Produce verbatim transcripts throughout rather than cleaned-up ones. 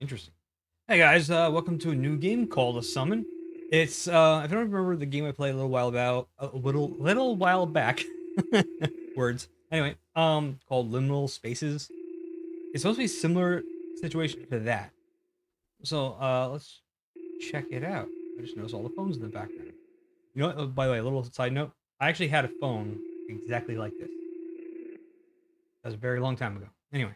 Interesting. Hey guys, uh, welcome to a new game called The Summon. It's uh, if I don't remember the game I played a little while about a little little while back. Words. Anyway, um, called Liminal Spaces. It's supposed to be a similar situation to that. So uh, let's check it out. I just noticed all the phones in the background. You know what? Oh, by the way, a little side note. I actually had a phone exactly like this. That was a very long time ago. Anyway.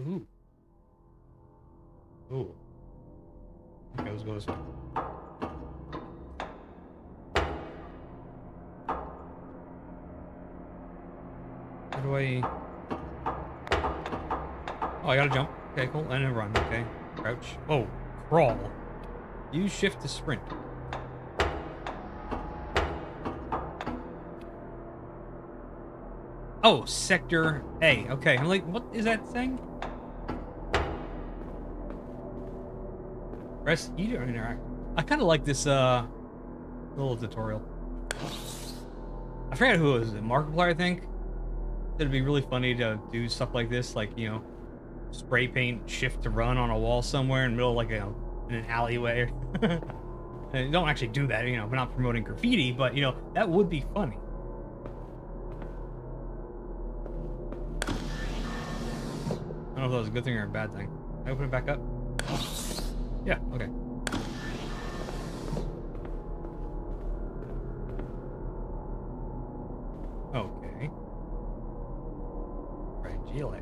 Ooh. Ooh. Okay, let's go this way. How do I... Oh, I gotta jump. Okay, cool. And then run. Okay. Crouch. Oh, crawl. Use shift to sprint. Oh, sector A. Okay. I'm like, what is that thing? Press E to interact. I kind of like this uh, little tutorial. I forgot who it was. Markiplier, I think. It'd be really funny to do stuff like this, like, you know, spray paint shift to run on a wall somewhere in the middle of, like, you know, in an alleyway. And you don't actually do that, you know, we're not promoting graffiti, but, you know, that would be funny. I don't know if that was a good thing or a bad thing. Can I open it back up? Yeah, okay. Okay. Right, G L A.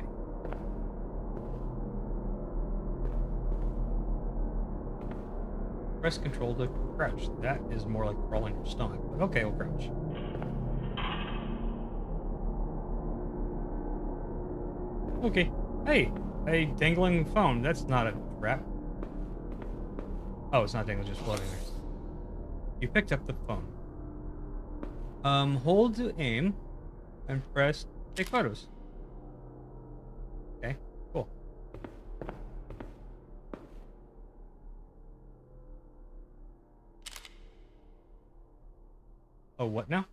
Press control to crouch. That is more like crawling your stomach. Okay, we'll crouch. Okay. Hey, a dangling phone. That's not a trap. Oh, it's not dangling, just floating there. You picked up the phone. Um, hold to aim and press take photos. Okay, cool. Oh, what now?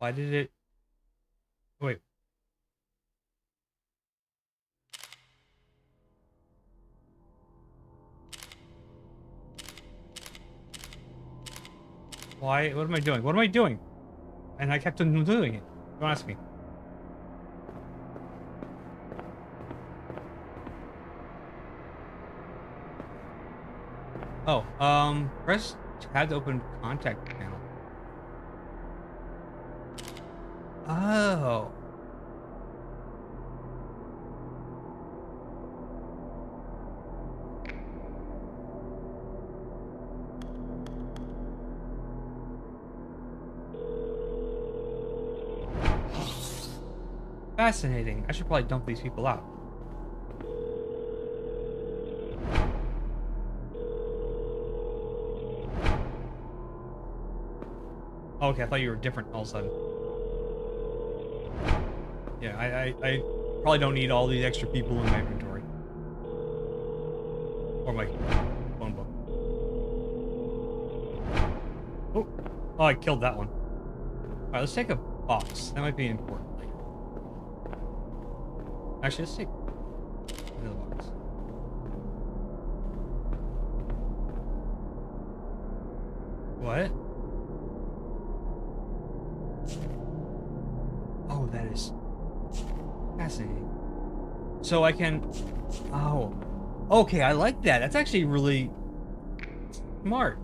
Why did it? Wait. Why? What am I doing? What am I doing? And I kept on doing it. Don't ask me. Oh, um, press tab to open contact panel. Oh. Fascinating. I should probably dump these people out. Oh, okay, I thought you were different all of a sudden. Yeah, I, I, I probably don't need all these extra people in my inventory. Or my phone book. Oh, oh, I killed that one. All right, let's take a box. That might be important. Actually, let's take another box. What? Oh, that is... fascinating. So I can... Oh. Okay, I like that. That's actually really smart.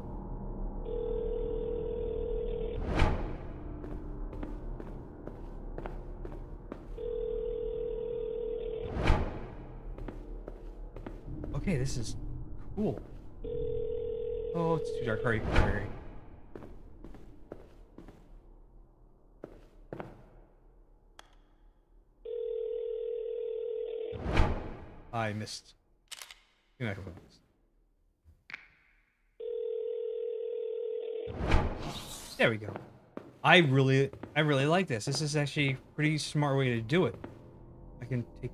Okay, this is cool. Oh, it's too dark. Hurry, hurry. I missed. Two microphones. There we go. I really, I really like this. This is actually a pretty smart way to do it. I can take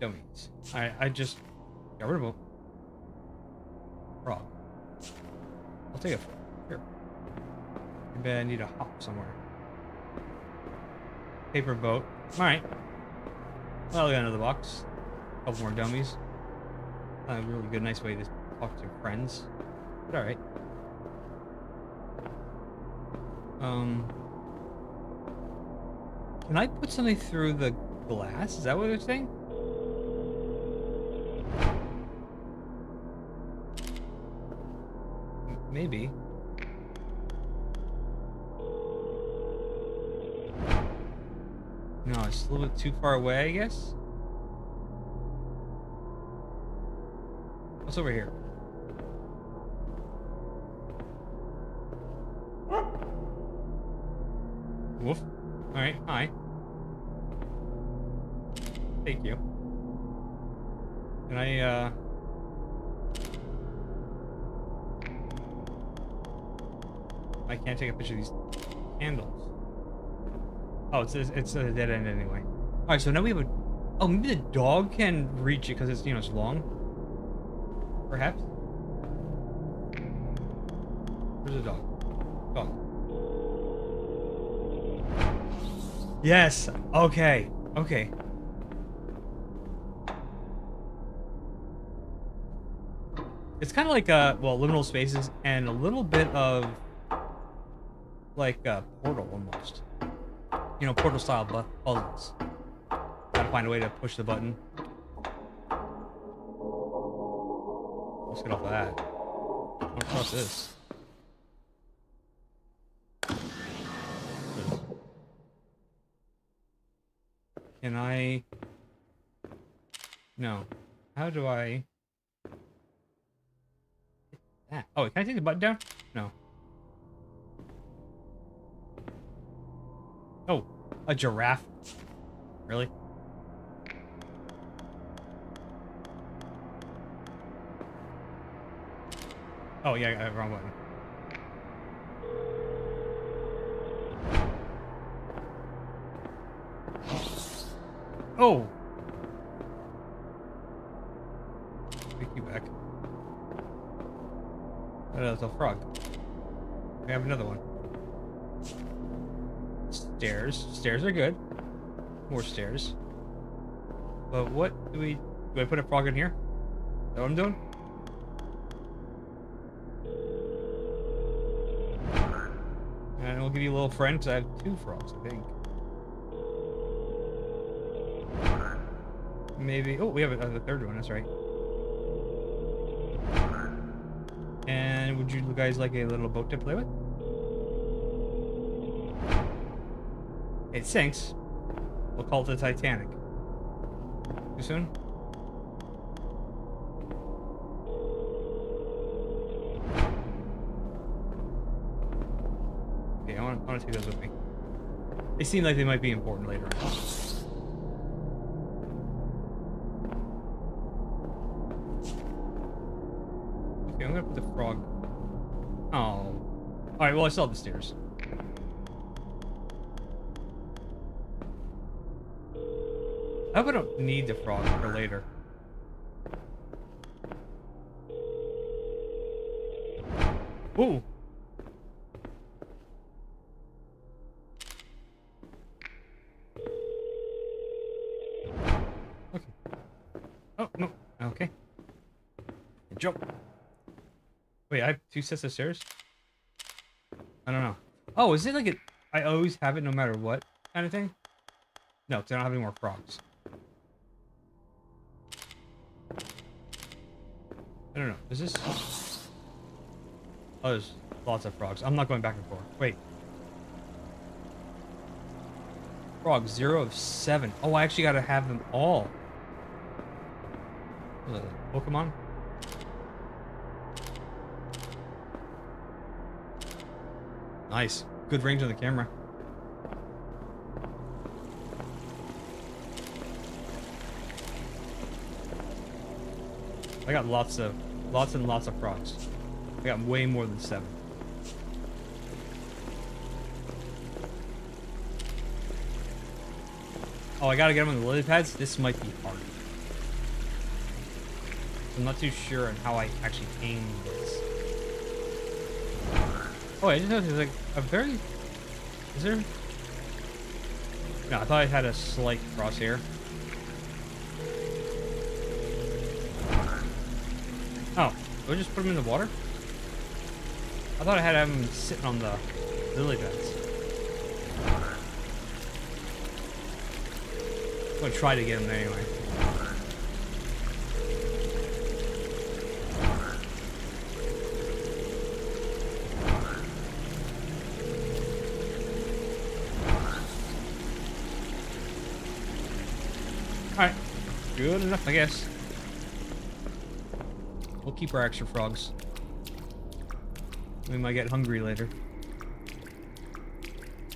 dummies. I, I just got rid of them. frog. I'll take a frog. Here. Maybe I need to hop somewhere. Paper boat. Alright. Well, we got another box. A couple more dummies. Not a really good, nice way to talk to friends. But alright. Um. Can I put something through the glass? Is that what they're saying? Maybe. No, it's a little bit too far away, I guess. What's over here? Woof. Alright, hi. Thank you. Can I, uh... I can't take a picture of these candles. Oh, it's a, it's a dead end anyway. Alright, so now we have a... Oh, maybe the dog can reach it because it's, you know, it's long. Perhaps? Where's the dog? Dog. Yes. Okay. Okay. It's kind of like uh, well, liminal spaces and a little bit of like a portal almost. You know, portal style but puzzles. Gotta find a way to push the button. Let's get off of that. I don't trust this. Can I? No. How do I? Ah. Oh, can I take the button down? No. Oh, a giraffe. Really? Oh yeah, I got the wrong button. Oh! Take you back. Oh, that's a frog. We have another one. Stairs. Stairs are good. More stairs. But what do we... Do I put a frog in here? Is that what I'm doing? And we'll give you a little friend, because I have two frogs, I think. Maybe. Oh, we have a, uh, the third one. That's right. And would you guys like a little boat to play with? It sinks. We'll call it the Titanic. Too soon? Okay, I want, I want to take those with me. They seem like they might be important later on. Frog. Oh. Alright, well, I saw the stairs. I hope I don't need the frog for later. Ooh. Okay. Oh, no. Okay. Jump. Wait, I have two sets of stairs? I don't know. Oh, is it like a... I always have it no matter what kind of thing? No, because I don't have any more frogs. I don't know. Is this... Oh, there's lots of frogs. I'm not going back and forth. Wait. Frog, zero of seven. Oh, I actually got to have them all. Uh, Pokemon? Nice. Good range on the camera. I got lots of, lots and lots of frogs. I got way more than seven. Oh, I gotta get them on the lily pads? This might be hard. I'm not too sure on how I actually aim this. Oh, I just noticed there's like a very... Is there... No, I thought I had a slight crosshair. Oh, do I just put him in the water? I thought I had him sitting on the lily pads. I'm gonna try to get him there anyway. Alright, good enough, I guess. We'll keep our extra frogs. We might get hungry later.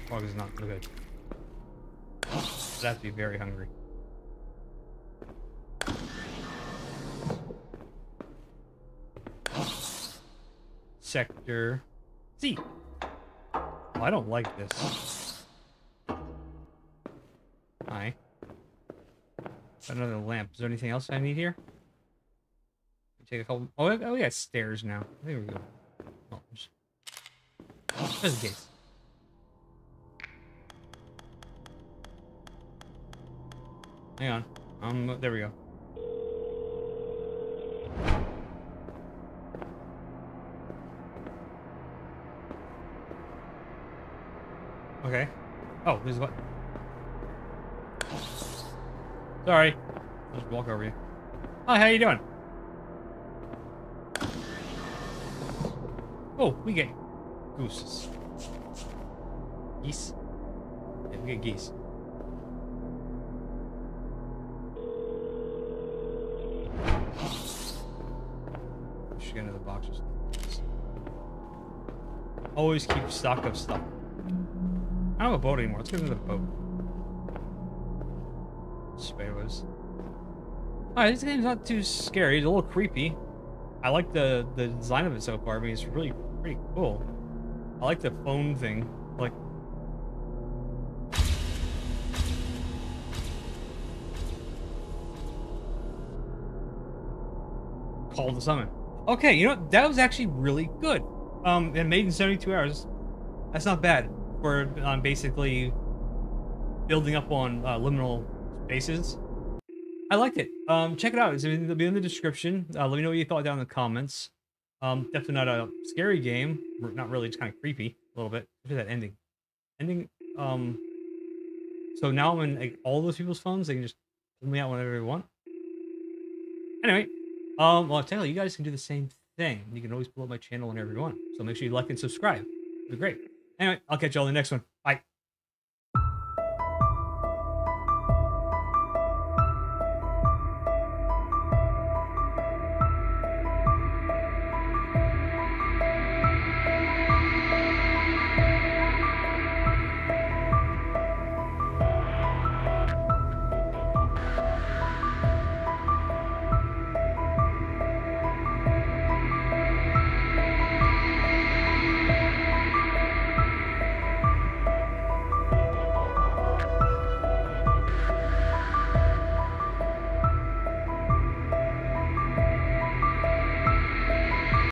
Frog is not good. I'd have to be very hungry. Sector C. Oh, I don't like this. Hi. Another lamp. Is there anything else I need here? Take a couple. Oh, oh, we got stairs now. There we go. Oh, just... just in case. Hang on. Um, there we go. Okay. Oh, this is what. Sorry. I'll just walk over you. Oh, how you doing? Oh, we get gooses. Geese? Yeah, we get geese. Should get another box or something. Always keep stock of stuff. I don't have a boat anymore. Let's get another boat. Sparrows. Alright, this game's not too scary. It's a little creepy. I like the, the design of it so far. I mean, it's really pretty cool. I like the phone thing. Like, Call to Summon. Okay, you know what? That was actually really good. Um, and made in seventy-two hours. That's not bad. We're um, basically building up on uh, liminal spaces. I liked it. Um, check it out. It'll be in the description. Uh, let me know what you thought down in the comments. Um, definitely not a scary game. Not really, just kind of creepy a little bit. Look at that ending. Ending. Um, so now I'm in like, all those people's phones. They can just pull me out whenever they want. Anyway, um, well, technically, you guys can do the same thing. You can always pull up my channel whenever you want. So make sure you like and subscribe. It'll be great. Anyway, I'll catch you all in the next one.